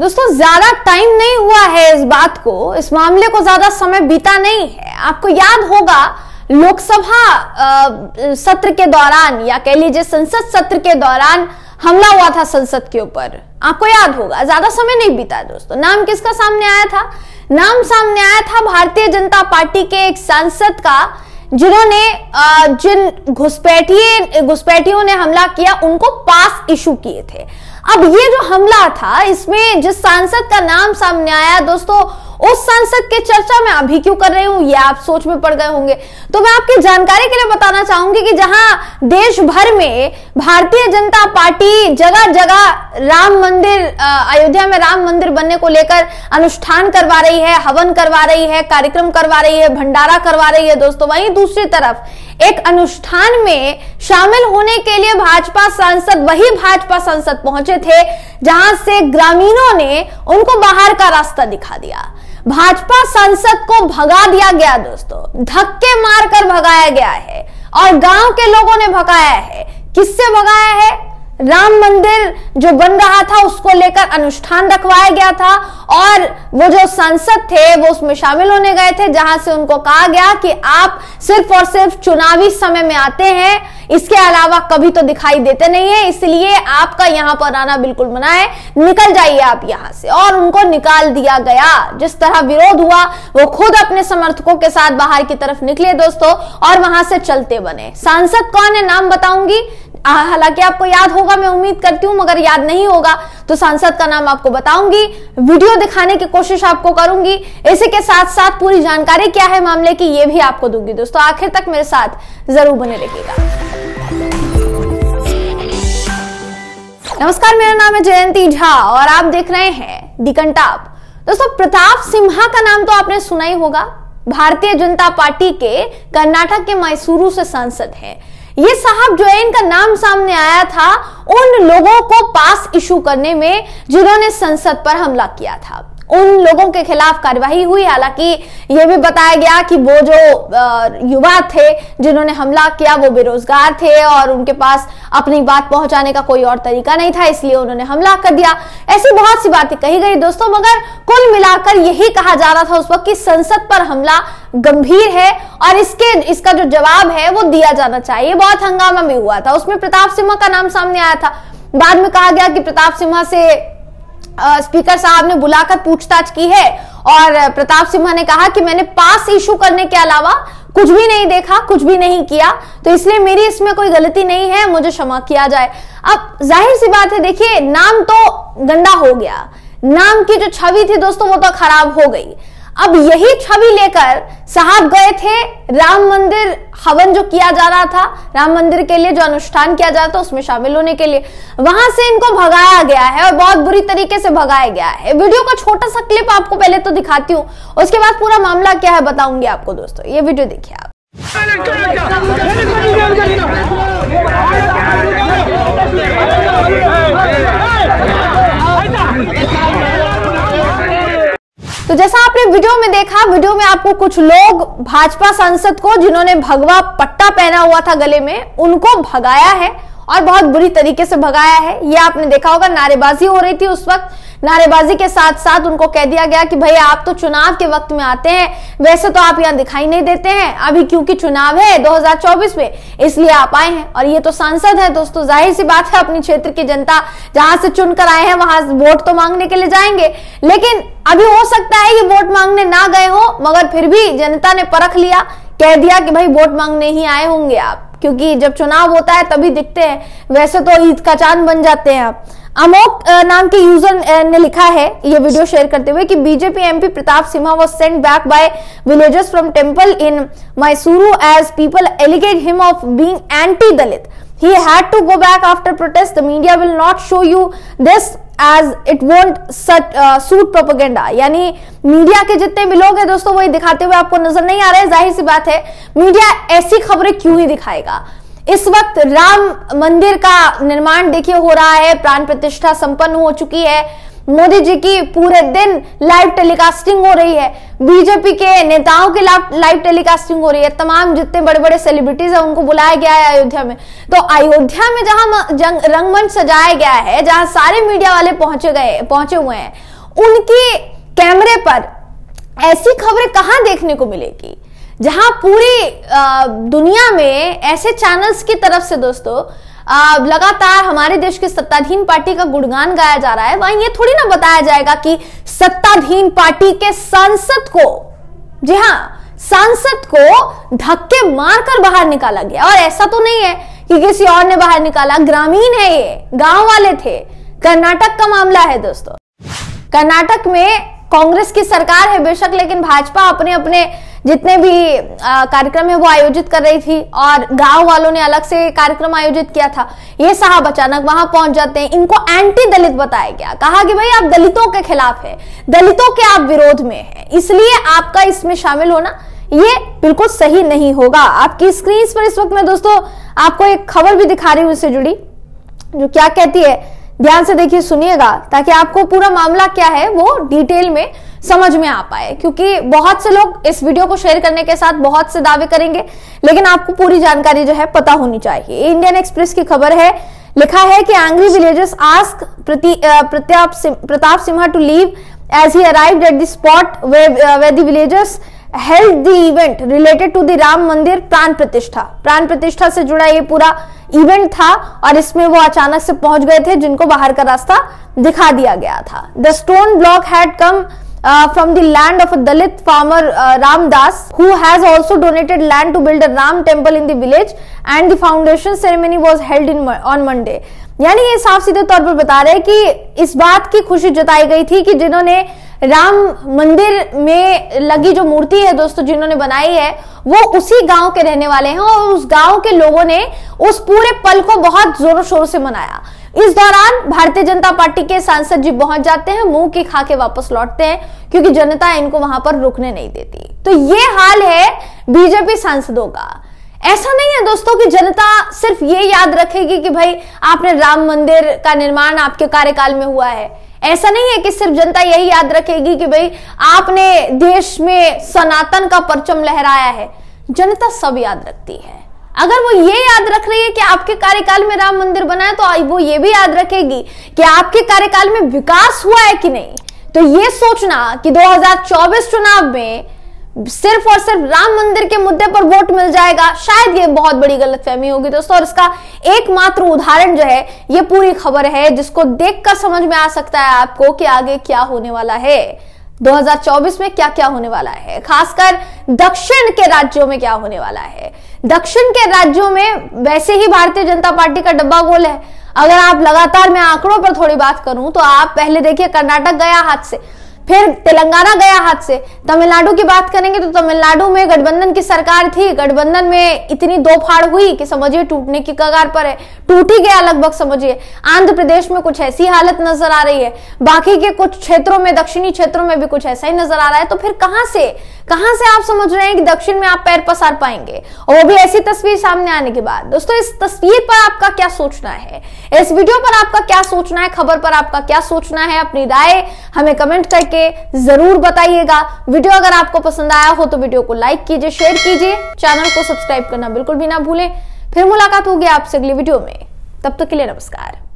दोस्तों ज्यादा टाइम नहीं हुआ है इस बात को, इस मामले को ज्यादा समय बीता नहीं है। आपको याद होगा लोकसभा सत्र के दौरान या कह लीजिए संसद सत्र के दौरान हमला हुआ था संसद के ऊपर, आपको याद होगा। ज्यादा समय नहीं बीता दोस्तों, नाम किसका सामने आया था? नाम सामने आया था भारतीय जनता पार्टी के एक सांसद का, जिन्होंने जिन घुसपैठियों ने हमला किया उनको पास इशू किए थे। अब ये जो हमला था इसमें जिस सांसद का नाम सामने आया दोस्तों, उस सांसद के चर्चा में अभी क्यों कर रही हूं ये आप सोच में पड़ गए होंगे, तो मैं आपकी जानकारी के लिए बताना चाहूंगी कि जहां देश भर में भारतीय जनता पार्टी जगह जगह राम मंदिर, अयोध्या में राम मंदिर बनने को लेकर अनुष्ठान करवा रही है, हवन करवा रही है, कार्यक्रम करवा रही है, भंडारा करवा रही है दोस्तों, वहीं दूसरी तरफ एक अनुष्ठान में शामिल होने के लिए वही भाजपा सांसद पहुंचे थे जहां से ग्रामीणों ने उनको बाहर का रास्ता दिखा दिया। भाजपा सांसद को भगा दिया गया दोस्तों, धक्के मारकर भगाया गया है और गांव के लोगों ने भगाया है। किससे भगाया है? राम मंदिर जो बन रहा था उसको लेकर अनुष्ठान रखवाया गया था और वो जो सांसद थे वो उसमें शामिल होने गए थे, जहां से उनको कहा गया कि आप सिर्फ और सिर्फ चुनावी समय में आते हैं, इसके अलावा कभी तो दिखाई देते नहीं है, इसलिए आपका यहाँ पर आना बिल्कुल मना है, निकल जाइए आप यहाँ से। और उनको निकाल दिया गया। जिस तरह विरोध हुआ वो खुद अपने समर्थकों के साथ बाहर की तरफ निकले दोस्तों और वहां से चलते बने। सांसद कौन है नाम बताऊंगी, हालांकि आपको याद होगा मैं उम्मीद करती हूं, मगर याद नहीं होगा तो सांसद का नाम आपको बताऊंगी, वीडियो दिखाने की कोशिश आपको करूंगी। इसी के साथ साथ पूरी जानकारी क्या है मामले की ये भी आपको दूंगी दोस्तों, आखिर तक मेरे साथ जरूर बने रहिएगा। नमस्कार, मेरा नाम है जयंती झा और आप देख रहे हैं दी कंटाप। दोस्तों प्रताप सिम्हा का नाम तो आपने सुना ही होगा, भारतीय जनता पार्टी के कर्नाटक के मैसूरू से सांसद हैं। ये साहब जो है इनका नाम सामने आया था उन लोगों को पास इशू करने में जिन्होंने संसद पर हमला किया था, उन लोगों के खिलाफ कार्रवाई हुई। हालांकि यह भी बताया गया कि वो जो युवा थे जिन्होंने हमला किया वो बेरोजगार थे और उनके पास अपनी बात पहुंचाने का कोई और तरीका नहीं था, इसलिए उन्होंने हमला कर दिया। ऐसी बहुत सी बातें कही गई दोस्तों, मगर कुल मिलाकर यही कहा जा रहा था उस वक्त कि संसद पर हमला गंभीर है और इसका जो जवाब है वो दिया जाना चाहिए। बहुत हंगामा भी हुआ था, उसमें प्रताप सिम्हा का नाम सामने आया था। बाद में कहा गया कि प्रताप सिम्हा से स्पीकर साहब ने बुलाकर पूछताछ की है और प्रताप सिम्हा ने कहा कि मैंने पास इशू करने के अलावा कुछ भी नहीं देखा, कुछ भी नहीं किया, तो इसलिए मेरी इसमें कोई गलती नहीं है, मुझे क्षमा किया जाए। अब जाहिर सी बात है, देखिए नाम तो गंदा हो गया, नाम की जो छवि थी दोस्तों वो तो खराब हो गई। अब यही छवि लेकर साहब गए थे राम मंदिर हवन जो किया जा रहा था, राम मंदिर के लिए जो अनुष्ठान किया जा रहा था उसमें शामिल होने के लिए, वहां से इनको भगाया गया है और बहुत बुरी तरीके से भगाया गया है। वीडियो का छोटा सा क्लिप आपको पहले तो दिखाती हूँ, उसके बाद पूरा मामला क्या है बताऊंगी आपको दोस्तों, ये वीडियो देखिए आप। तो जैसा आपने वीडियो में देखा, वीडियो में आपको कुछ लोग भाजपा सांसद को जिन्होंने भगवा पट्टा पहना हुआ था गले में, उनको भगाया है और बहुत बुरी तरीके से भगाया है। ये आपने देखा होगा, नारेबाजी हो रही थी उस वक्त, नारेबाजी के साथ साथ उनको कह दिया गया कि भैया आप तो चुनाव के वक्त में आते हैं, वैसे तो आप यहाँ दिखाई नहीं देते हैं, अभी क्योंकि चुनाव है 2024 में इसलिए आप आए हैं। और ये तो सांसद है दोस्तों, जाहिर सी बात है अपने क्षेत्र की जनता जहां से चुनकर आए हैं वहां वोट तो मांगने के लिए जाएंगे, लेकिन अभी हो सकता है ये वोट मांगने ना गए हो, मगर फिर भी जनता ने परख लिया, कह दिया कि भाई वोट मांगने ही आए होंगे आप, क्योंकि जब चुनाव होता है तभी दिखते हैं, वैसे तो ईद का चांद बन जाते हैं आप। अमोक नाम के यूजर ने लिखा है ये वीडियो शेयर करते हुए कि BJP MP Pratap Simha was sent back by villagers from temple in Mysuru as people एलिगेट him of being anti Dalit, he had to go back after protest, the media will not show you this as it won't suit propaganda. यानी media के जितने भी लोग हैं दोस्तों वही दिखाते हुए आपको नजर नहीं आ रहे हैं। जाहिर सी बात है मीडिया ऐसी खबरें क्यों ही दिखाएगा। इस वक्त राम मंदिर का निर्माण देखिए हो रहा है, प्राण प्रतिष्ठा संपन्न हो चुकी है, मोदी जी की पूरे दिन लाइव टेलीकास्टिंग हो रही है, बीजेपी के नेताओं की लाइव टेलीकास्टिंग हो रही है, तमाम जितने बड़े बड़े सेलिब्रिटीज हैं उनको बुलाया गया है अयोध्या में। तो अयोध्या में जहां रंगमंच सजाया गया है, जहां सारे मीडिया वाले पहुंचे हुए हैं, उनके कैमरे पर ऐसी खबरें कहां देखने को मिलेगी, जहां पूरी दुनिया में ऐसे चैनल्स की तरफ से दोस्तों लगातार हमारे देश के सत्ताधीन पार्टी का गुणगान गाया जा रहा है, वहीं ये थोड़ी ना बताया जाएगा कि सत्ताधीन पार्टी के सांसद को, जी हाँ, सांसद को धक्के मारकर बाहर निकाला गया। और ऐसा तो नहीं है कि किसी और ने बाहर निकाला, ग्रामीण है, ये गांव वाले थे। कर्नाटक का मामला है दोस्तों, कर्नाटक में कांग्रेस की सरकार है बेशक, लेकिन भाजपा अपने अपने जितने भी कार्यक्रम है वो आयोजित कर रही थी और गांव वालों ने अलग से कार्यक्रम आयोजित किया था। ये साहब अचानक वहां पहुंच जाते हैं, इनको एंटी दलित बताया गया, कहा कि भाई आप दलितों के खिलाफ है, दलितों के आप विरोध में है, इसलिए आपका इसमें शामिल होना ये बिल्कुल सही नहीं होगा। आपकी स्क्रीन पर इस वक्त मैं दोस्तों आपको एक खबर भी दिखा रही हूं इससे जुड़ी, जो क्या कहती है, ध्यान से देखिए, सुनिएगा, ताकि आपको पूरा मामला क्या है वो डिटेल में समझ में आ पाए, क्योंकि बहुत से लोग इस वीडियो को शेयर करने के साथ बहुत से दावे करेंगे, लेकिन आपको पूरी जानकारी जो है पता होनी चाहिए। इंडियन एक्सप्रेस की खबर है, लिखा है कि angry villagers ask Pratap Simha to leave as he arrived at the spot where the villagers held the event related to the Ram Mandir Pran प्रतिष्ठा से जुड़ा ये पूरा इवेंट था और इसमें वो अचानक से पहुंच गए थे, जिनको बाहर का रास्ता दिखा दिया गया था। The stone block had come from the land of a Dalit farmer Ram Das who has also donated land to build a Ram temple in the village and the foundation ceremony was held in on Monday. यानी ये साफ सीधे तौर पर बता रहे कि इस बात की खुशी जताई गई थी कि जिन्होंने राम मंदिर में लगी जो मूर्ति है दोस्तों, जिन्होंने बनाई है, वो उसी गांव के रहने वाले हैं और उस गांव के लोगों ने उस पूरे पल को बहुत जोरों शोर से मनाया। इस दौरान भारतीय जनता पार्टी के सांसद जी पहुंच जाते हैं, मुंह की खा के वापस लौटते हैं, क्योंकि जनता इनको वहां पर रुकने नहीं देती। तो ये हाल है बीजेपी सांसदों का। ऐसा नहीं है दोस्तों कि जनता सिर्फ ये याद रखेगी कि भाई आपने राम मंदिर का निर्माण आपके कार्यकाल में हुआ है। ऐसा नहीं है कि सिर्फ जनता यही याद रखेगी कि भाई आपने देश में सनातन का परचम लहराया है। जनता सब याद रखती है। अगर वो ये याद रख रही है कि आपके कार्यकाल में राम मंदिर बना है, तो वो ये भी याद रखेगी कि आपके कार्यकाल में विकास हुआ है कि नहीं। तो ये सोचना कि 2024 चुनाव में सिर्फ और सिर्फ राम मंदिर के मुद्दे पर वोट मिल जाएगा, शायद ये बहुत बड़ी गलतफहमी होगी दोस्तों। और इसका एकमात्र उदाहरण जो है ये पूरी खबर है, जिसको देखकर समझ में आ सकता है आपको कि आगे क्या होने वाला है, 2024 में क्या क्या होने वाला है, खासकर दक्षिण के राज्यों में क्या होने वाला है। दक्षिण के राज्यों में वैसे ही भारतीय जनता पार्टी का डब्बा गोल है। अगर आप लगातार, मैं आंकड़ों पर थोड़ी बात करूं तो आप पहले देखिए, कर्नाटक गया हाथ से, फिर तेलंगाना गया हाथ से। तमिलनाडु की बात करेंगे तो तमिलनाडु में गठबंधन की सरकार थी, गठबंधन में इतनी दो फाड़ हुई कि समझिए टूटने की कगार पर है, टूट ही गया लगभग समझिए। आंध्र प्रदेश में कुछ ऐसी हालत नजर आ रही है, बाकी के कुछ क्षेत्रों में, दक्षिणी क्षेत्रों में भी कुछ ऐसा ही नजर आ रहा है। तो फिर कहां से आप समझ रहे हैं कि दक्षिण में आप पैर पसार पाएंगे, और वो भी ऐसी तस्वीर सामने आने के बाद। दोस्तों इस तस्वीर पर आपका क्या सोचना है, इस वीडियो पर आपका क्या सोचना है, खबर पर आपका क्या सोचना है, अपनी राय हमें कमेंट करके जरूर बताइएगा। वीडियो अगर आपको पसंद आया हो तो वीडियो को लाइक कीजिए, शेयर कीजिए, चैनल को सब्सक्राइब करना बिल्कुल भी ना भूलें। फिर मुलाकात होगी आपसे अगली वीडियो में, तब तक के लिए नमस्कार।